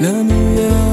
لم يكن